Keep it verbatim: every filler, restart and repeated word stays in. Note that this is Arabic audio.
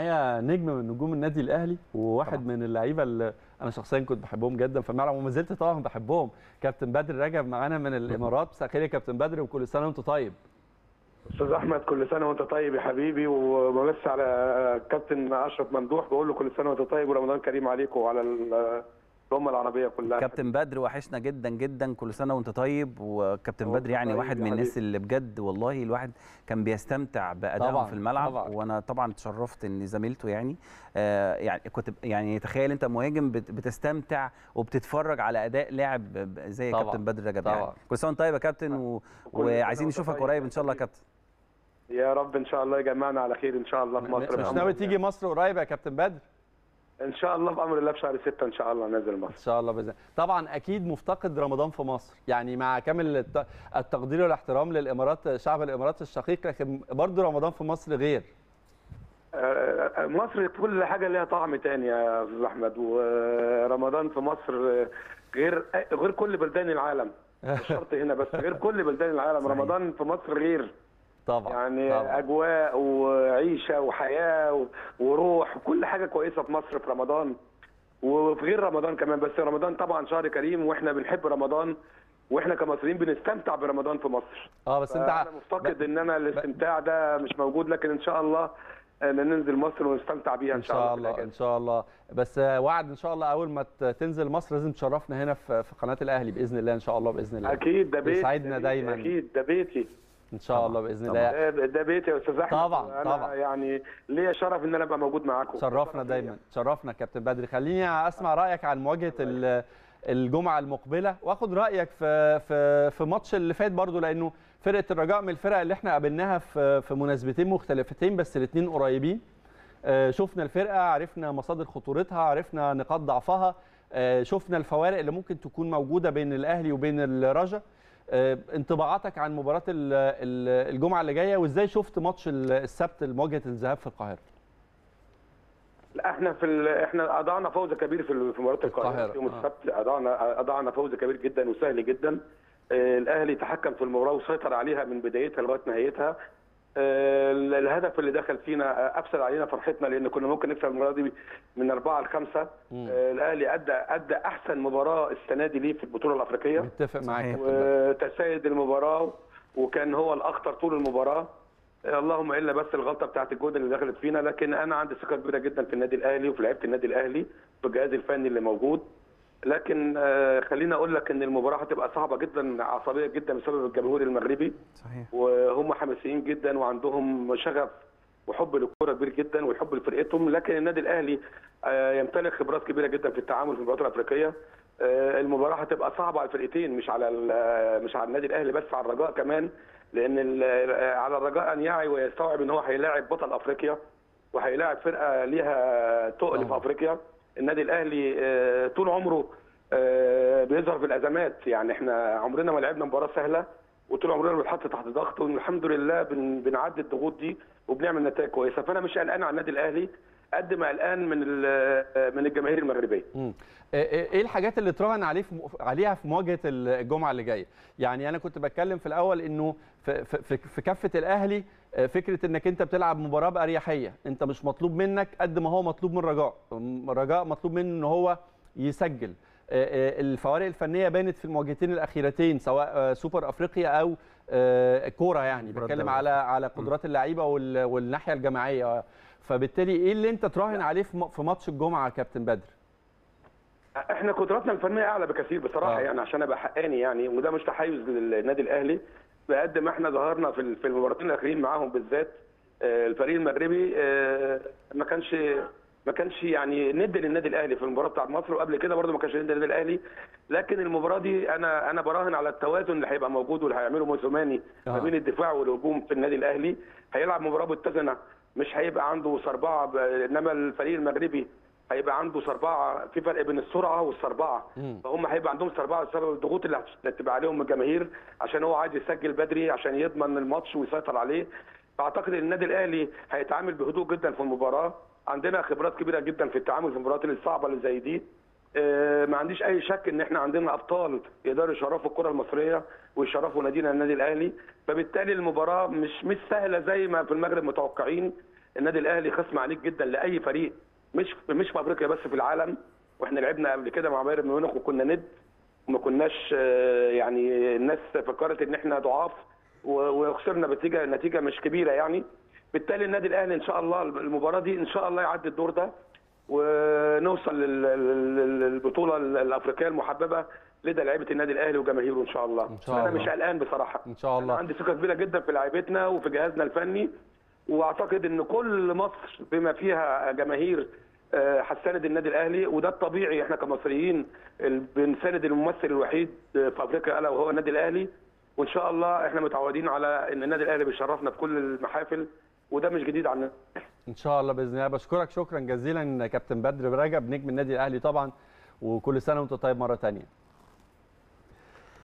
معايا نجم من نجوم النادي الاهلي وواحد طبعا. من اللعيبه اللي انا شخصيا كنت بحبهم جدا في الملعب وما زلت طبعا بحبهم، كابتن بدر رجب معانا من الامارات. مساء الخير يا كابتن بدر وكل سنه وانت طيب. استاذ احمد كل سنه وانت طيب يا حبيبي، وبمسي على كابتن اشرف ممدوح بقول له كل سنه وانت طيب ورمضان كريم عليكم وعلى الامه العربيه كلها. كابتن بدر وحشنا جدا جدا، كل سنه وانت طيب. وكابتن بدر يعني واحد من الناس اللي بجد والله الواحد كان بيستمتع بادائهم في الملعب طبعاً. وانا طبعا اتشرفت ان زميلته يعني آه يعني كنت يعني تخيل انت مهاجم بتستمتع وبتتفرج على اداء لاعب زي طبعاً. كابتن بدر رجب يعني. كل سنه وانت طيب يا كابتن و... وعايزين نشوفك قريب ان شاء الله يا كابتن. يا رب ان شاء الله يجمعنا على خير ان شاء الله في مصر. مش ناوي تيجي مصر قريب يا كابتن بدر؟ ان شاء الله بامر الله في شهر ستة ان شاء الله نازل مصر ان شاء الله باذن الله. طبعا اكيد مفتقد رمضان في مصر، يعني مع كامل التقدير والاحترام للامارات شعب الامارات الشقيق، لكن برضه رمضان في مصر غير. مصر كل حاجه ليها طعم تاني يا استاذ احمد، ورمضان في مصر غير غير كل بلدان العالم، مش شرط هنا بس، غير كل بلدان العالم. رمضان في مصر غير طبعا يعني طبعا. اجواء وعيشه وحياه وروح وكل حاجه كويسه في مصر في رمضان وفي غير رمضان كمان. بس رمضان طبعا شهر كريم واحنا بنحب رمضان واحنا كمصريين بنستمتع برمضان في مصر. اه بس انت انا مفتقد ب... ان انا الاستمتاع ده مش موجود، لكن ان شاء الله ننزل مصر ونستمتع بيها ان شاء الله. ان شاء الله, الله. ان شاء الله. بس وعد ان شاء الله اول ما تنزل مصر لازم تشرفنا هنا في قناه الاهلي باذن الله. ان شاء الله باذن الله اكيد ده بيتي يسعدنا دايما. اكيد ده بيتي ان شاء الله باذن الله. ده بيتي يا استاذ احمد طبعا طبعا. يعني ليا شرف ان انا ابقى موجود معاكم. شرفنا دايما، شرفنا كابتن بدري. خليني اسمع رايك عن مواجهه الجمعه المقبله واخد رايك في في في ماتش اللي فات برضو، لانه فرقه الرجاء من الفرق اللي احنا قابلناها في في مناسبتين مختلفتين بس الاثنين قريبين. شفنا الفرقه، عرفنا مصادر خطورتها، عرفنا نقاط ضعفها، شفنا الفوارق اللي ممكن تكون موجوده بين الاهلي وبين الرجاء. انطباعاتك عن مباراة الجمعة اللي جاية وازاي شفت ماتش السبت مواجهة الذهاب في القاهرة؟ لا احنا في احنا اضعنا فوز كبير في في مباراة القاهرة يوم السبت. اضعنا اضعنا فوز كبير جدا وسهل جدا. الاهلي تحكم في المباراة وسيطر عليها من بدايتها لغاية نهايتها. الهدف اللي دخل فينا افسد علينا فرحتنا لان كنا ممكن نكسب المباراه دي من اربعه لخمسه. الاهلي ادى ادى احسن مباراه السنه دي ليه في البطوله الافريقيه. متفق معاك. وتسيد المباراه وكان هو الاخطر طول المباراه، اللهم الا بس الغلطه بتاعت الجون اللي دخلت فينا. لكن انا عندي ثقه كبيره جدا في النادي الاهلي وفي لعيبه النادي الاهلي بالجهاز الفني اللي موجود. لكن خليني اقول لك ان المباراه هتبقى صعبه جدا، عصبيه جدا بسبب الجمهور المغربي. صحيح. وهم حماسيين جدا وعندهم شغف وحب للكوره كبير جدا وحب لفرقتهم. لكن النادي الاهلي يمتلك خبرات كبيره جدا في التعامل في المباريات الافريقيه. المباراه هتبقى صعبه على الفرقتين، مش على مش على النادي الاهلي بس، على الرجاء كمان. لان على الرجاء ان يعي ويستوعب ان هو هيلاعب بطل افريقيا وهيلاعب فرقه ليها تقل في افريقيا. النادي الاهلي طول عمره بيظهر في الازمات، يعني احنا عمرنا ما لعبنا مباراه سهله وطول عمرنا بنتحط تحت ضغط، والحمد لله بنعدي الضغوط دي وبنعمل نتائج كويسه. فانا مش قلقان على النادي الاهلي قد ما قلقان من من الجماهير المغربيه. ايه الحاجات اللي اتراهن عليه عليها في مواجهه الجمعه اللي جايه؟ يعني انا كنت بتكلم في الاول انه في, في, في كافه الاهلي فكره انك انت بتلعب مباراه باريحيه، انت مش مطلوب منك قد ما هو مطلوب من الرجاء. الرجاء مطلوب منه ان هو يسجل. الفوارق الفنيه بانت في المواجهتين الاخيرتين سواء سوبر افريقيا او كوره، يعني بتكلم على على قدرات اللعيبه والناحيه الجماعيه. فبالتالي ايه اللي انت تراهن عليه في ماتش الجمعه يا كابتن بدر؟ احنا قدراتنا الفنيه اعلى بكثير بصراحه. آه. يعني عشان ابقى حقاني يعني، وده مش تحيز للنادي الاهلي بقد ما احنا ظهرنا في في المباراتين الاخيرين معاهم بالذات. الفريق المغربي ما كانش ما كانش يعني ند للنادي الاهلي في المباراه بتاعت مصر، وقبل كده برده ما كانش ند للنادي الاهلي. لكن المباراه دي انا انا براهن على التوازن اللي هيبقى موجود واللي هيعمله موزوماني ما بين الدفاع والهجوم في النادي الاهلي. هيلعب مباراه متزنه، مش هيبقى عنده صربعه ب... انما الفريق المغربي هيبقى عنده صربعه، في فرق بين السرعه والصربعه. فهم هيبقى عندهم صربعه بسبب الضغوط اللي هتبقى عليهم من الجماهير، عشان هو عايز يسجل بدري عشان يضمن الماتش ويسيطر عليه. فاعتقد ان النادي الاهلي هيتعامل بهدوء جدا في المباراه. عندنا خبرات كبيره جدا في التعامل في المباريات الصعبه اللي زي دي. أه ما عنديش اي شك ان احنا عندنا ابطال يقدروا يشرفوا الكره المصريه ويشرفوا نادينا النادي الاهلي. فبالتالي المباراه مش مش سهله زي ما في المغرب متوقعين. النادي الاهلي خصم عنيف جدا لاي فريق، مش مش في افريقيا بس، في العالم. واحنا لعبنا قبل كده مع بايرن ميونخ وكنا ند وما كناش يعني، الناس فكرت ان احنا ضعاف وخسرنا بنتيجه نتيجه مش كبيره يعني. بالتالي النادي الاهلي ان شاء الله المباراه دي ان شاء الله يعدي الدور ده ونوصل للبطوله الافريقيه المحببه لدى لعيبه النادي الاهلي وجماهيره ان شاء الله. إن شاء الله. انا مش قلقان بصراحه، ان شاء الله. أنا عندي ثقه كبيره جدا في لعيبتنا وفي جهازنا الفني، واعتقد ان كل مصر بما فيها جماهير هتساند النادي الاهلي، وده الطبيعي. احنا كمصريين بنساند الممثل الوحيد في افريقيا الا وهو النادي الاهلي، وان شاء الله احنا متعودين على ان النادي الاهلي بيشرفنا في كل المحافل، وده مش جديد عنا ان شاء الله باذن الله. بشكرك شكرا جزيلا كابتن بدر رجب نجم النادي الاهلي طبعا، وكل سنه وانت طيب مره ثانيه.